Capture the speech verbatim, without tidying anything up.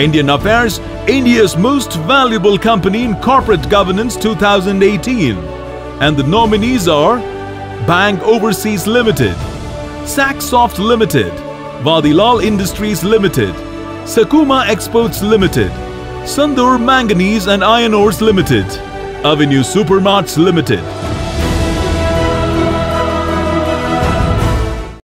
Indian Affairs, India's most valuable company in corporate governance two thousand eighteen. And the nominees are Bang Overseas Limited, Saksoft Limited, Vadilal Industries Limited, Sakuma Exports Limited, Sandur Manganese and Iron Ores Limited, Avenue Supermarts Limited.